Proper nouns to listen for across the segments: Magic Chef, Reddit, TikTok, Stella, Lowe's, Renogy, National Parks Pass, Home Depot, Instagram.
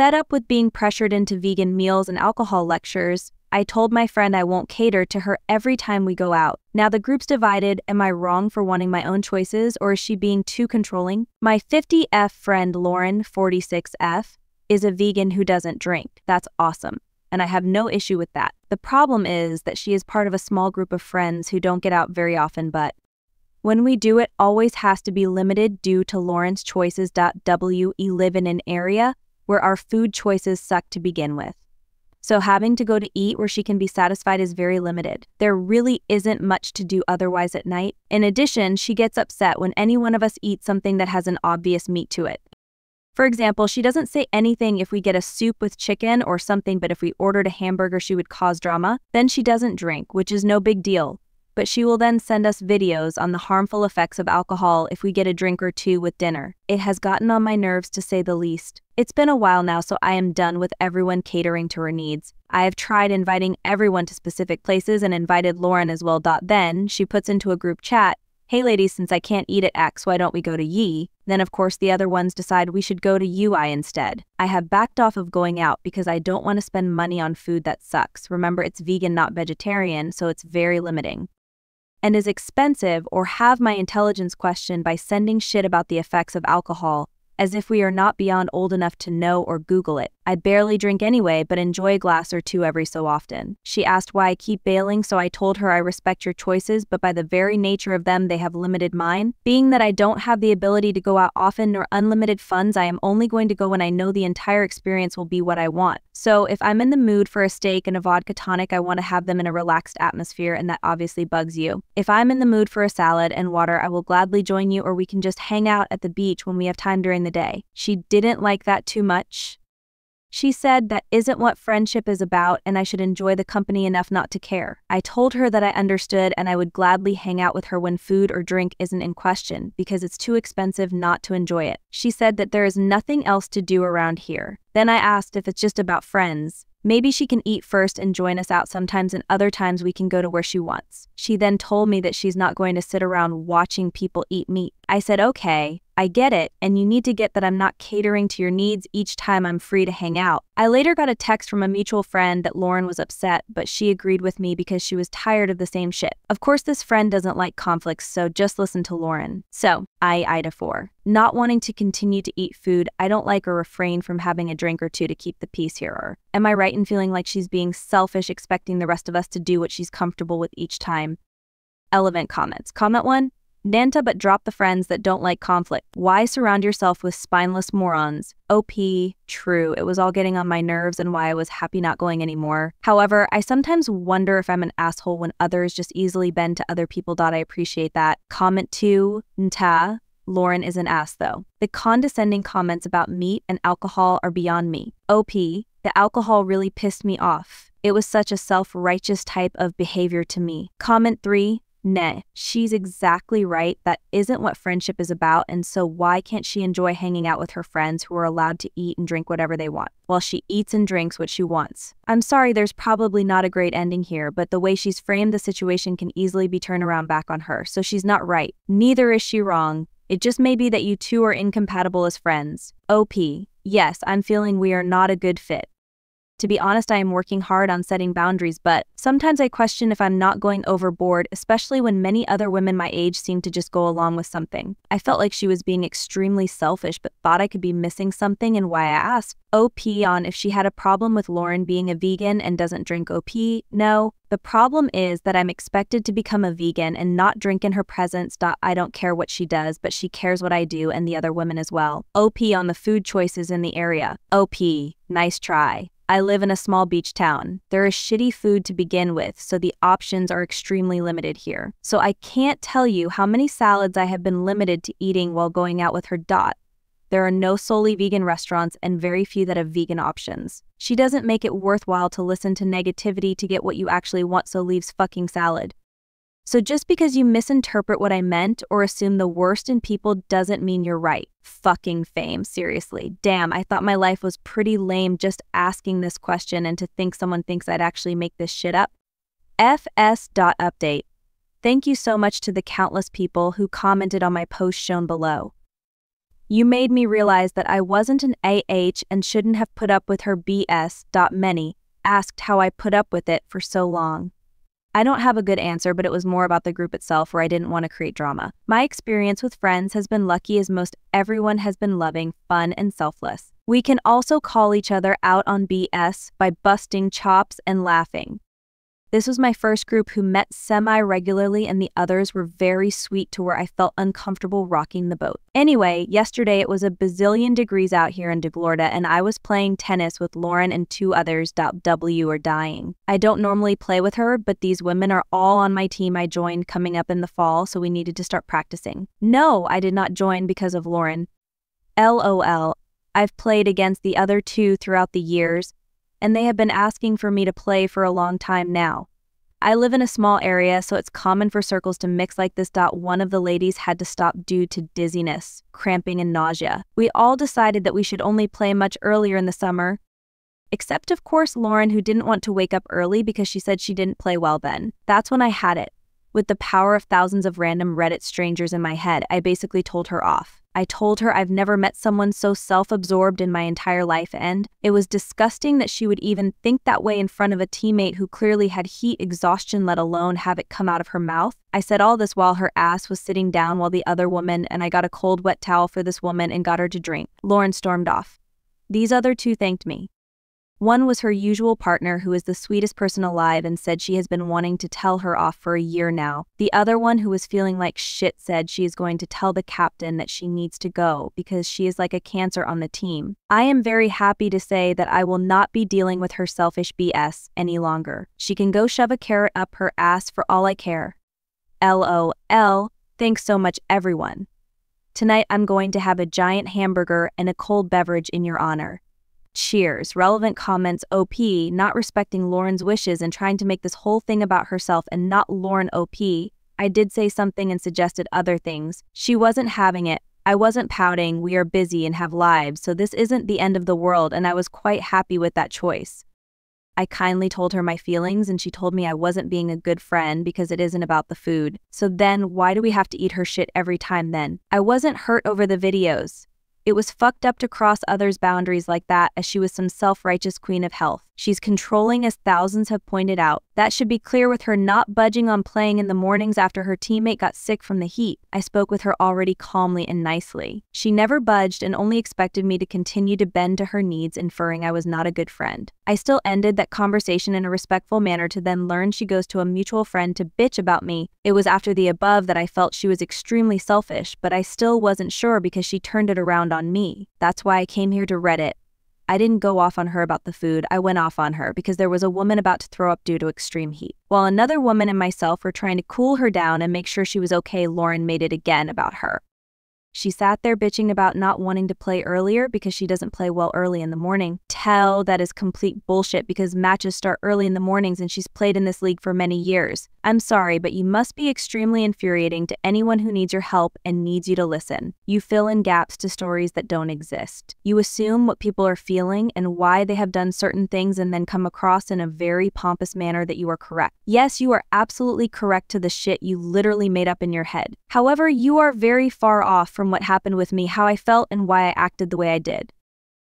Fed up with being pressured into vegan meals and alcohol lectures, I told my friend I won't cater to her every time we go out. Now the group's divided. Am I wrong for wanting my own choices, or is she being too controlling? My 50F friend Lauren, 46F, is a vegan who doesn't drink. That's awesome, and I have no issue with that. The problem is that she is part of a small group of friends who don't get out very often, but when we do, it always has to be limited due to Lauren's choices. We live in an area where our food choices suck to begin with. So having to go to eat where she can be satisfied is very limited. There really isn't much to do otherwise at night. In addition, she gets upset when any one of us eats something that has an obvious meat to it. For example, she doesn't say anything if we get a soup with chicken or something, but if we ordered a hamburger, she would cause drama. Then she doesn't drink, which is no big deal, but she will then send us videos on the harmful effects of alcohol if we get a drink or two with dinner. It has gotten on my nerves, to say the least. It's been a while now, so I am done with everyone catering to her needs. I have tried inviting everyone to specific places and invited Lauren as well. Then she puts into a group chat, "Hey ladies, since I can't eat at X, why don't we go to Y?" Then of course the other ones decide we should go to UI instead. I have backed off of going out because I don't want to spend money on food that sucks. Remember, it's vegan, not vegetarian, so it's very limiting and is expensive, or have my intelligence questioned by sending shit about the effects of alcohol, as if we are not beyond old enough to know or Google it. I barely drink anyway, but enjoy a glass or two every so often. She asked why I keep bailing, so I told her I respect your choices, but by the very nature of them, they have limited mine. Being that I don't have the ability to go out often nor unlimited funds, I am only going to go when I know the entire experience will be what I want. So if I'm in the mood for a steak and a vodka tonic, I want to have them in a relaxed atmosphere, and that obviously bugs you. If I'm in the mood for a salad and water, I will gladly join you, or we can just hang out at the beach when we have time during the day. She didn't like that too much. She said that isn't what friendship is about, and I should enjoy the company enough not to care. I told her that I understood and I would gladly hang out with her when food or drink isn't in question, because it's too expensive not to enjoy it. She said that there is nothing else to do around here. Then I asked if it's just about friends. Maybe she can eat first and join us out sometimes, and other times we can go to where she wants. She then told me that she's not going to sit around watching people eat meat. I said, okay, I get it, and you need to get that I'm not catering to your needs each time I'm free to hang out. I later got a text from a mutual friend that Lauren was upset, but she agreed with me because she was tired of the same shit. Of course, this friend doesn't like conflicts, so just listen to Lauren. So, Ida 4. Not wanting to continue to eat food I don't like, or refrain from having a drink or two to keep the peace here. Or am I right in feeling like she's being selfish, expecting the rest of us to do what she's comfortable with each time? Relevant comments. Comment 1. Nanta, but drop the friends that don't like conflict. Why surround yourself with spineless morons? OP, true, it was all getting on my nerves, and why I was happy not going anymore. However, I sometimes wonder if I'm an asshole when others just easily bend to other people. I appreciate that. Comment 2, Nta, Lauren is an ass though. The condescending comments about meat and alcohol are beyond me. OP, the alcohol really pissed me off. It was such a self-righteous type of behavior to me. Comment 3, Nah, she's exactly right. That isn't what friendship is about, and so why can't she enjoy hanging out with her friends who are allowed to eat and drink whatever they want, while she eats and drinks what she wants? I'm sorry, there's probably not a great ending here, but the way she's framed the situation can easily be turned around back on her, so she's not right. Neither is she wrong. It just may be that you two are incompatible as friends. OP, yes, I'm feeling we are not a good fit. To be honest, I am working hard on setting boundaries, but sometimes I question if I'm not going overboard, especially when many other women my age seem to just go along with something. I felt like she was being extremely selfish, but thought I could be missing something, and why I asked. OP on if she had a problem with Lauren being a vegan and doesn't drink. OP, no. The problem is that I'm expected to become a vegan and not drink in her presence. I don't care what she does, but she cares what I do, and the other women as well. OP on the food choices in the area. OP, nice try. I live in a small beach town. There is shitty food to begin with, so the options are extremely limited here. So I can't tell you how many salads I have been limited to eating while going out with her. There are no solely vegan restaurants and very few that have vegan options. She doesn't make it worthwhile to listen to negativity to get what you actually want, so leaves fucking salad. So just because you misinterpret what I meant or assume the worst in people doesn't mean you're right. Fucking fame, seriously. Damn, I thought my life was pretty lame just asking this question, and to think someone thinks I'd actually make this shit up. FS.update. Thank you so much to the countless people who commented on my post shown below. You made me realize that I wasn't an AH and shouldn't have put up with her BS. Many asked how I put up with it for so long. I don't have a good answer, but it was more about the group itself where I didn't want to create drama. My experience with friends has been lucky as most everyone has been loving, fun, and selfless. We can also call each other out on BS by busting chops and laughing. This was my first group who met semi-regularly, and the others were very sweet to where I felt uncomfortable rocking the boat. Anyway, yesterday it was a bazillion degrees out here in Florida, and I was playing tennis with Lauren and two others. We are dying. I don't normally play with her, but these women are all on my team I joined coming up in the fall, so we needed to start practicing. No, I did not join because of Lauren. LOL. I've played against the other two throughout the years, and they have been asking for me to play for a long time now. I live in a small area, so it's common for circles to mix like this. One of the ladies had to stop due to dizziness, cramping, and nausea. We all decided that we should only play much earlier in the summer, except of course Lauren, who didn't want to wake up early because she said she didn't play well then. That's when I had it. With the power of thousands of random Reddit strangers in my head, I basically told her off. I told her I've never met someone so self-absorbed in my entire life, and it was disgusting that she would even think that way in front of a teammate who clearly had heat exhaustion, let alone have it come out of her mouth. I said all this while her ass was sitting down while the other woman, and I got a cold wet towel for this woman and got her to drink. Lauren stormed off. These other two thanked me. One was her usual partner, who is the sweetest person alive and said she has been wanting to tell her off for a year now. The other one, who was feeling like shit, said she is going to tell the captain that she needs to go because she is like a cancer on the team. I am very happy to say that I will not be dealing with her selfish BS any longer. She can go shove a carrot up her ass for all I care. LOL. Thanks so much, everyone. Tonight I'm going to have a giant hamburger and a cold beverage in your honor. Cheers. Relevant comments. OP, not respecting Lauren's wishes and trying to make this whole thing about herself and not Lauren. OP, I did say something and suggested other things. She wasn't having it. I wasn't pouting. We are busy and have lives, so this isn't the end of the world, and I was quite happy with that choice. I kindly told her my feelings, and she told me I wasn't being a good friend because it isn't about the food. So then why do we have to eat her shit every time then? I wasn't hurt over the videos. It was fucked up to cross others' boundaries like that, as she was some self-righteous queen of health. She's controlling, as thousands have pointed out. That should be clear, with her not budging on playing in the mornings after her teammate got sick from the heat. I spoke with her already calmly and nicely. She never budged and only expected me to continue to bend to her needs, inferring I was not a good friend. I still ended that conversation in a respectful manner, to then learn she goes to a mutual friend to bitch about me. It was after the above that I felt she was extremely selfish, but I still wasn't sure because she turned it around on me. That's why I came here to Reddit. I didn't go off on her about the food. I went off on her because there was a woman about to throw up due to extreme heat. While another woman and myself were trying to cool her down and make sure she was okay, Lauren made it again about her. She sat there bitching about not wanting to play earlier because she doesn't play well early in the morning. Tell, that is complete bullshit because matches start early in the mornings, and she's played in this league for many years. I'm sorry, but you must be extremely infuriating to anyone who needs your help and needs you to listen. You fill in gaps to stories that don't exist. You assume what people are feeling and why they have done certain things, and then come across in a very pompous manner that you are correct. Yes, you are absolutely correct to the shit you literally made up in your head. However, you are very far off from what happened with me, how I felt, and why I acted the way I did.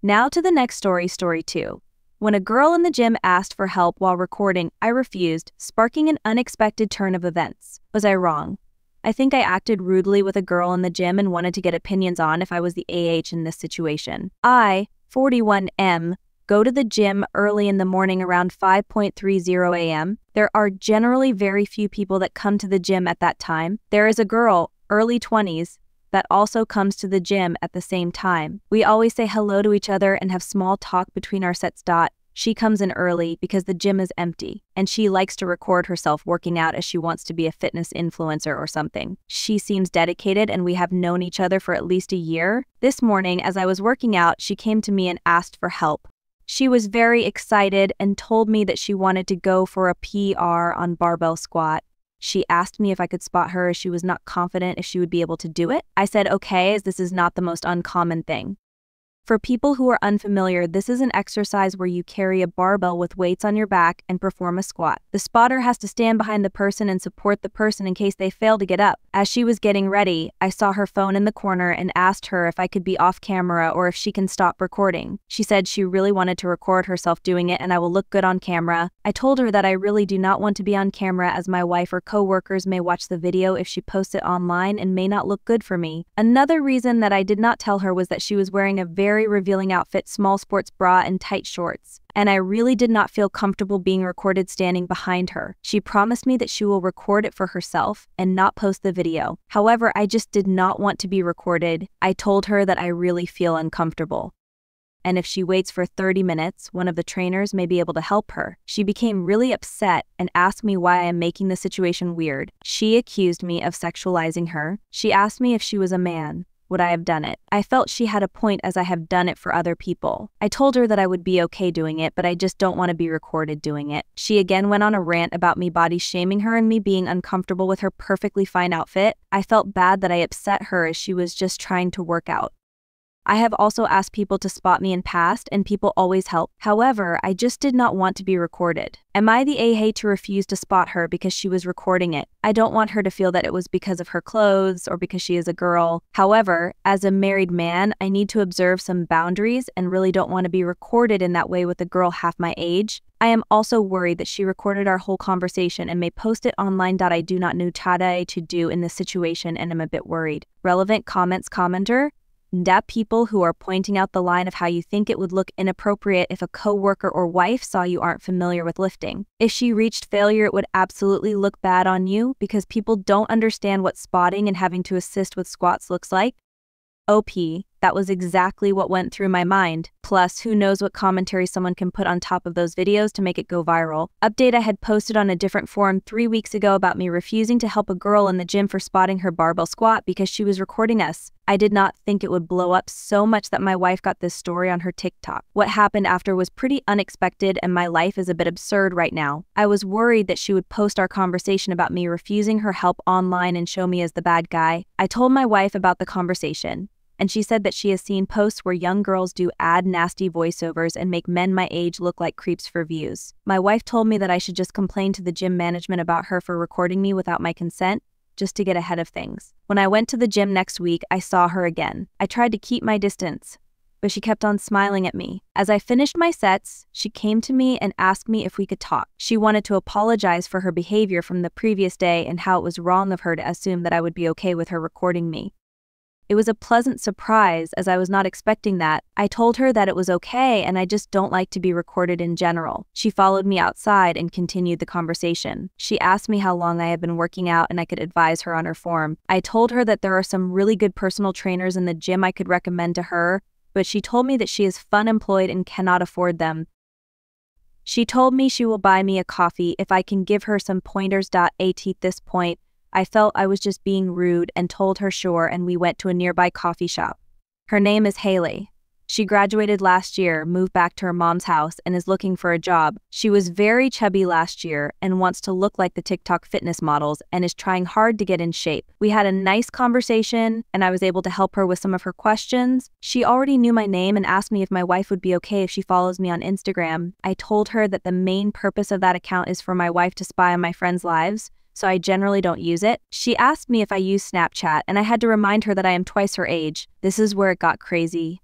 Now to the next story, story 2. When a girl in the gym asked for help while recording, I refused, sparking an unexpected turn of events. Was I wrong? I think I acted rudely with a girl in the gym and wanted to get opinions on if I was the AH in this situation. I, 41M, go to the gym early in the morning around 5:30 a.m. There are generally very few people that come to the gym at that time. There is a girl, early 20s, that also comes to the gym at the same time. We always say hello to each other and have small talk between our sets. She comes in early because the gym is empty, and she likes to record herself working out as she wants to be a fitness influencer or something. She seems dedicated, and we have known each other for at least a year. This morning, as I was working out, she came to me and asked for help. She was very excited and told me that she wanted to go for a PR on barbell squat. She asked me if I could spot her, as she was not confident if she would be able to do it. I said okay, as this is not the most uncommon thing. For people who are unfamiliar, this is an exercise where you carry a barbell with weights on your back and perform a squat. The spotter has to stand behind the person and support the person in case they fail to get up. As she was getting ready, I saw her phone in the corner and asked her if I could be off camera or if she can stop recording. She said she really wanted to record herself doing it and I will look good on camera. I told her that I really do not want to be on camera as my wife or co-workers may watch the video if she posts it online and may not look good for me. Another reason that I did not tell her was that she was wearing a very revealing outfit, small sports bra and tight shorts, and I really did not feel comfortable being recorded standing behind her. She promised me that she will record it for herself and not post the video. However, I just did not want to be recorded. I told her that I really feel uncomfortable, and if she waits for 30 minutes, one of the trainers may be able to help her. She became really upset and asked me why I am making the situation weird. She accused me of sexualizing her. She asked me if she was a man, would I have done it? I felt she had a point as I have done it for other people. I told her that I would be okay doing it, but I just don't want to be recorded doing it. She again went on a rant about me body shaming her and me being uncomfortable with her perfectly fine outfit. I felt bad that I upset her as she was just trying to work out. I have also asked people to spot me in past, and people always help. However, I just did not want to be recorded. Am I the a-hey to refuse to spot her because she was recording it? I don't want her to feel that it was because of her clothes or because she is a girl. However, as a married man, I need to observe some boundaries and really don't want to be recorded in that way with a girl half my age. I am also worried that she recorded our whole conversation and may post it online. I do not know what to do in this situation and am a bit worried. Relevant comments, commenter. That people who are pointing out the line of how you think it would look inappropriate if a co-worker or wife saw you aren't familiar with lifting. If she reached failure, it would absolutely look bad on you because people don't understand what spotting and having to assist with squats looks like. OP, that was exactly what went through my mind. Plus, who knows what commentary someone can put on top of those videos to make it go viral. Update I had posted on a different forum 3 weeks ago about me refusing to help a girl in the gym for spotting her barbell squat because she was recording us. I did not think it would blow up so much that my wife got this story on her TikTok. What happened after was pretty unexpected and my life is a bit absurd right now. I was worried that she would post our conversation about me refusing her help online and show me as the bad guy. I told my wife about the conversation, and she said that she has seen posts where young girls do add nasty voiceovers and make men my age look like creeps for views. My wife told me that I should just complain to the gym management about her for recording me without my consent, just to get ahead of things. When I went to the gym next week, I saw her again. I tried to keep my distance, but she kept on smiling at me. As I finished my sets, she came to me and asked me if we could talk. She wanted to apologize for her behavior from the previous day and how it was wrong of her to assume that I would be okay with her recording me. It was a pleasant surprise as I was not expecting that. I told her that it was okay and I just don't like to be recorded in general. She followed me outside and continued the conversation. She asked me how long I had been working out and I could advise her on her form. I told her that there are some really good personal trainers in the gym I could recommend to her, but she told me that she is unemployed and cannot afford them. She told me she will buy me a coffee if I can give her some pointers. At this point, I felt I was just being rude and told her sure, and we went to a nearby coffee shop. Her name is Haley. She graduated last year, moved back to her mom's house, and is looking for a job. She was very chubby last year and wants to look like the TikTok fitness models and is trying hard to get in shape. We had a nice conversation and I was able to help her with some of her questions. She already knew my name and asked me if my wife would be okay if she follows me on Instagram. I told her that the main purpose of that account is for my wife to spy on my friends' lives, so I generally don't use it. She asked me if I use Snapchat, and I had to remind her that I am twice her age. This is where it got crazy.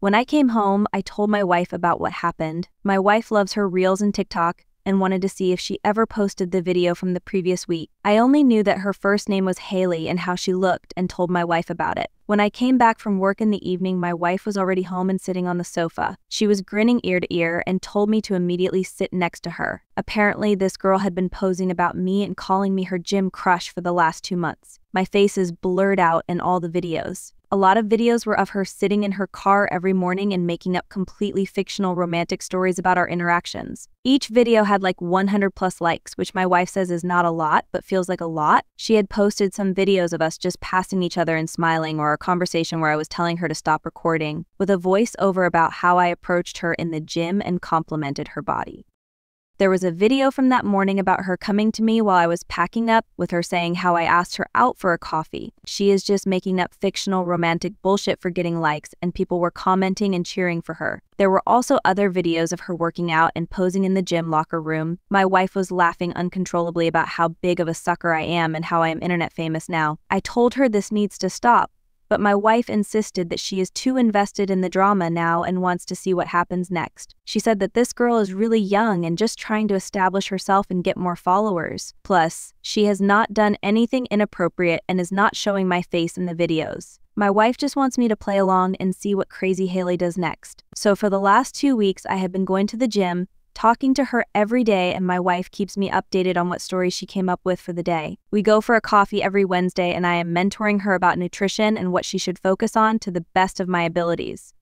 When I came home, I told my wife about what happened. My wife loves her reels and TikTok and wanted to see if she ever posted the video from the previous week. I only knew that her first name was Haley and how she looked and told my wife about it. When I came back from work in the evening, my wife was already home and sitting on the sofa. She was grinning ear to ear and told me to immediately sit next to her. Apparently, this girl had been posing about me and calling me her gym crush for the last 2 months. My face is blurred out in all the videos. A lot of videos were of her sitting in her car every morning and making up completely fictional romantic stories about our interactions. Each video had like 100 plus likes, which my wife says is not a lot, but feels like a lot. She had posted some videos of us just passing each other and smiling, or a conversation where I was telling her to stop recording, with a voiceover about how I approached her in the gym and complimented her body. There was a video from that morning about her coming to me while I was packing up, with her saying how I asked her out for a coffee. She is just making up fictional romantic bullshit for getting likes, and people were commenting and cheering for her. There were also other videos of her working out and posing in the gym locker room. My wife was laughing uncontrollably about how big of a sucker I am and how I am internet famous now. I told her this needs to stop, but my wife insisted that she is too invested in the drama now and wants to see what happens next. She said that this girl is really young and just trying to establish herself and get more followers. Plus, she has not done anything inappropriate and is not showing my face in the videos. My wife just wants me to play along and see what crazy Haley does next. So for the last 2 weeks, I have been going to the gym, talking to her every day, and my wife keeps me updated on what stories she came up with for the day. We go for a coffee every Wednesday, and I am mentoring her about nutrition and what she should focus on to the best of my abilities.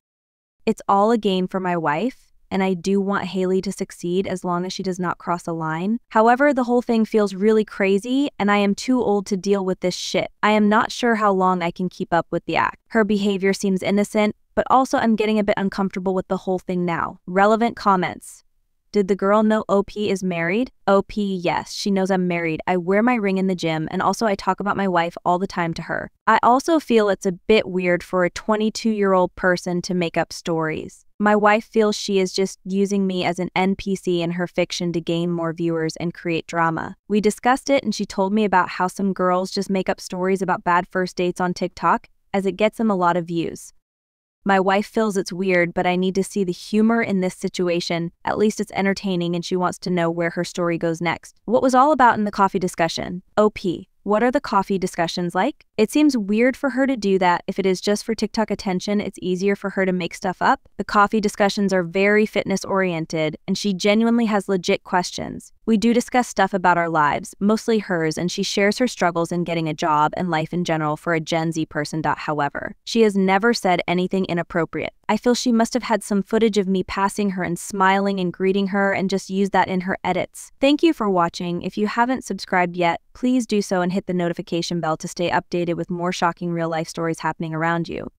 It's all a game for my wife, and I do want Haley to succeed as long as she does not cross a line. However, the whole thing feels really crazy, and I am too old to deal with this shit. I am not sure how long I can keep up with the act. Her behavior seems innocent, but also I'm getting a bit uncomfortable with the whole thing now. Relevant comments. Did the girl know OP is married? OP, yes, she knows I'm married. I wear my ring in the gym, and also I talk about my wife all the time to her. I also feel it's a bit weird for a 22-year-old person to make up stories. My wife feels she is just using me as an NPC in her fiction to gain more viewers and create drama. We discussed it, and she told me about how some girls just make up stories about bad first dates on TikTok, as it gets them a lot of views. My wife feels it's weird, but I need to see the humor in this situation. At least it's entertaining, and she wants to know where her story goes next. What was all about in the coffee discussion? OP, what are the coffee discussions like? It seems weird for her to do that. If it is just for TikTok attention, it's easier for her to make stuff up. The coffee discussions are very fitness-oriented, and she genuinely has legit questions. We do discuss stuff about our lives, mostly hers, and she shares her struggles in getting a job and life in general for a Gen Z person. However, she has never said anything inappropriate. I feel she must have had some footage of me passing her and smiling and greeting her and just used that in her edits. Thank you for watching. If you haven't subscribed yet, please do so and hit the notification bell to stay updated with more shocking real-life stories happening around you.